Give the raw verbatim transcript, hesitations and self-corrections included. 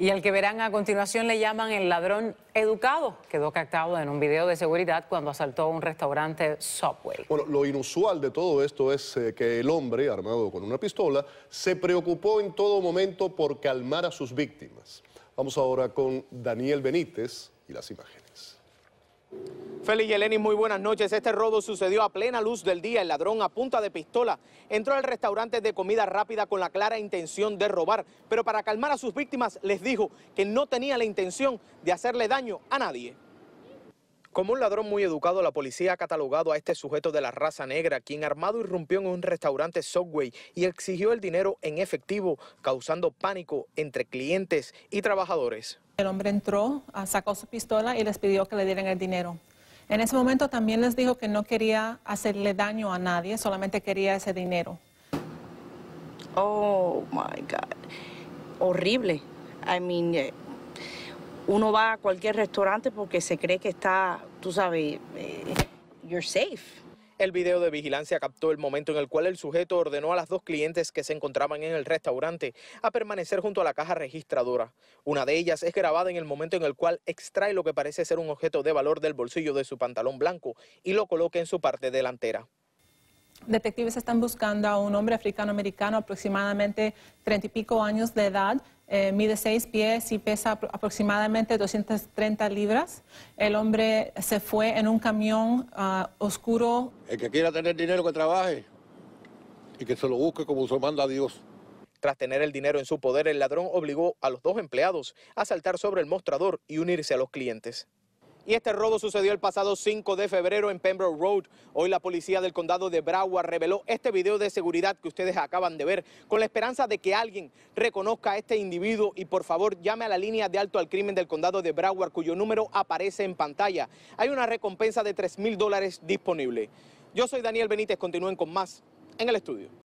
Y al que verán a continuación le llaman el ladrón educado. Quedó captado en un video de seguridad cuando asaltó un restaurante Subway. Bueno, lo inusual de todo esto es eh, que el hombre, armado con una pistola, se preocupó en todo momento por calmar a sus víctimas. Vamos ahora con Daniel Benítez y las imágenes. Félix y Eleni, muy buenas noches. Este robo sucedió a plena luz del día. El ladrón a punta de pistola entró al restaurante de comida rápida con la clara intención de robar, pero para calmar a sus víctimas les dijo que no tenía la intención de hacerle daño a nadie. Como un ladrón muy educado, la policía ha catalogado a este sujeto de la raza negra, quien armado irrumpió en un restaurante Subway y exigió el dinero en efectivo, causando pánico entre clientes y trabajadores. El hombre entró, sacó su pistola y les pidió que le dieran el dinero. En ese momento también les dijo que no quería hacerle daño a nadie, solamente quería ese dinero. Oh, my God. Horrible. I mean, uno va a cualquier restaurante porque se cree que está, tú sabes, you're safe. El video de vigilancia captó el momento en el cual el sujeto ordenó a las dos clientes que se encontraban en el restaurante a permanecer junto a la caja registradora. Una de ellas es grabada en el momento en el cual extrae lo que parece ser un objeto de valor del bolsillo de su pantalón blanco y lo coloca en su parte delantera. Detectives están buscando a un hombre africano-americano, aproximadamente treinta y pico años de edad. Eh, mide seis pies y pesa aproximadamente doscientas treinta libras. El hombre se fue en un camión uh, oscuro. El que quiera tener dinero que trabaje y que se lo busque como se manda a Dios. Tras tener el dinero en su poder, el ladrón obligó a los dos empleados a saltar sobre el mostrador y unirse a los clientes. Y este robo sucedió el pasado cinco de febrero en Pembroke Road. Hoy la policía del condado de Broward reveló este video de seguridad que ustedes acaban de ver, con la esperanza de que alguien reconozca a este individuo y por favor llame a la línea de alto al crimen del condado de Broward, cuyo número aparece en pantalla. Hay una recompensa de tres mil dólares disponible. Yo soy Daniel Benítez, continúen con más en el estudio.